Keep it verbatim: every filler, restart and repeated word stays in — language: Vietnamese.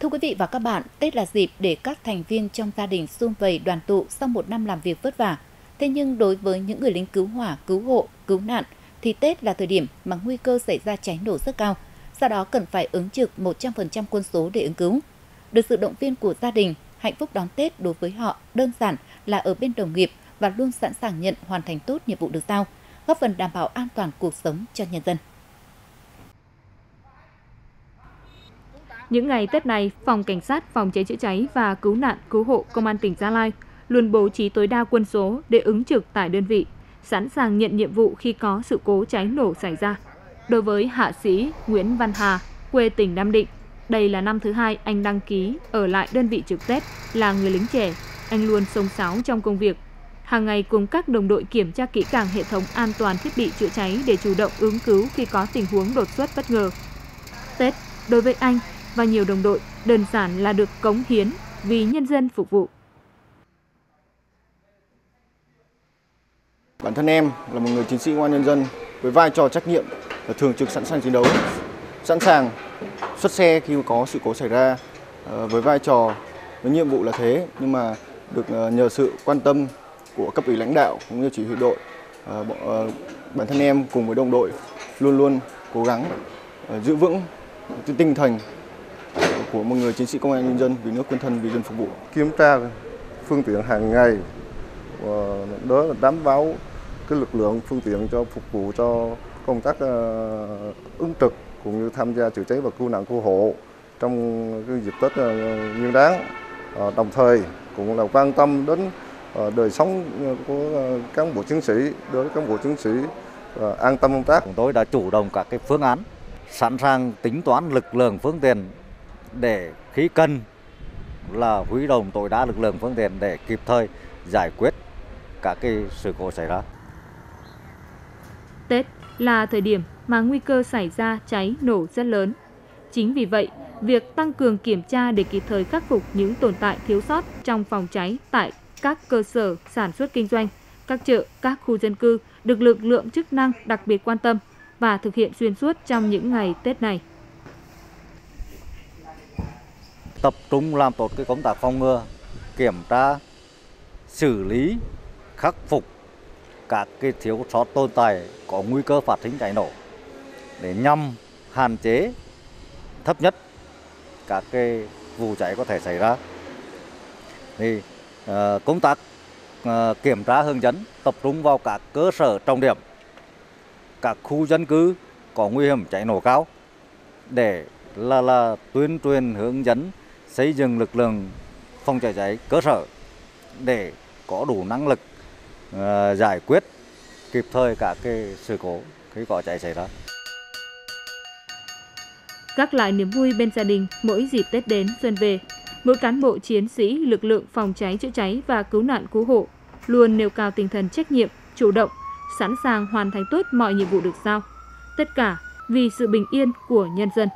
Thưa quý vị và các bạn, Tết là dịp để các thành viên trong gia đình sum vầy đoàn tụ sau một năm làm việc vất vả. Thế nhưng đối với những người lính cứu hỏa, cứu hộ, cứu nạn thì Tết là thời điểm mà nguy cơ xảy ra cháy nổ rất cao. Do đó cần phải ứng trực một trăm phần trăm quân số để ứng cứu. Được sự động viên của gia đình, hạnh phúc đón Tết đối với họ đơn giản là ở bên đồng nghiệp và luôn sẵn sàng nhận hoàn thành tốt nhiệm vụ được giao, góp phần đảm bảo an toàn cuộc sống cho nhân dân. Những ngày Tết này, Phòng Cảnh sát Phòng cháy chữa cháy và Cứu nạn Cứu hộ Công an tỉnh Gia Lai luôn bố trí tối đa quân số để ứng trực tại đơn vị, sẵn sàng nhận nhiệm vụ khi có sự cố cháy nổ xảy ra. Đối với hạ sĩ Nguyễn Văn Hà, quê tỉnh Nam Định, đây là năm thứ hai anh đăng ký ở lại đơn vị trực Tết. Là người lính trẻ, anh luôn xông xáo trong công việc. Hàng ngày cùng các đồng đội kiểm tra kỹ càng hệ thống an toàn thiết bị chữa cháy để chủ động ứng cứu khi có tình huống đột xuất bất ngờ. Tết, đối với anh và nhiều đồng đội, đơn giản là được cống hiến vì nhân dân phục vụ. Bản thân em là một người chiến sĩ công an nhân dân với vai trò trách nhiệm là thường trực sẵn sàng chiến đấu, sẵn sàng xuất xe khi có sự cố xảy ra. Với vai trò, với nhiệm vụ là thế, nhưng mà được nhờ sự quan tâm của cấp ủy lãnh đạo cũng như chỉ huy đội, bản thân em cùng với đồng đội luôn luôn cố gắng giữ vững tinh thần của một người chiến sĩ công an nhân dân vì nước quên thân, vì dân phục vụ. Kiểm tra phương tiện hàng ngày, đó là đảm bảo cái lực lượng phương tiện cho phục vụ cho công tác ứng trực cũng như tham gia chữa cháy và cứu nạn cứu hộ trong cái dịp Tết Nguyên đán, đồng thời cũng là quan tâm đến đời sống của cán bộ chiến sĩ, đối với cán bộ chiến sĩ an tâm công tác. Chúng tôi đã chủ động các cái phương án, sẵn sàng tính toán lực lượng phương tiện để khi cần là huy động tối đa lực lượng phương tiện để kịp thời giải quyết các cái sự cố xảy ra. Tết là thời điểm mà nguy cơ xảy ra cháy nổ rất lớn. Chính vì vậy, việc tăng cường kiểm tra để kịp thời khắc phục những tồn tại thiếu sót trong phòng cháy tại các cơ sở sản xuất kinh doanh, các chợ, các khu dân cư được lực lượng chức năng đặc biệt quan tâm và thực hiện xuyên suốt trong những ngày Tết này. Tập trung làm tốt cái công tác phòng ngừa, kiểm tra, xử lý, khắc phục các cái thiếu sót tồn tại có nguy cơ phát sinh cháy nổ để nhằm hạn chế thấp nhất các cái vụ cháy có thể xảy ra. Thì uh, công tác uh, kiểm tra hướng dẫn tập trung vào các cơ sở trọng điểm, các khu dân cư có nguy hiểm cháy nổ cao để là là tuyên truyền hướng dẫn xây dựng lực lượng phòng cháy cháy cơ sở để có đủ năng lực uh, giải quyết kịp thời các cái sự cố khi có cháy xảy ra. Các loại niềm vui bên gia đình mỗi dịp Tết đến xuân về, mỗi cán bộ chiến sĩ lực lượng phòng cháy chữa cháy và cứu nạn cứu hộ luôn nêu cao tinh thần trách nhiệm, chủ động, sẵn sàng hoàn thành tốt mọi nhiệm vụ được giao. Tất cả vì sự bình yên của nhân dân.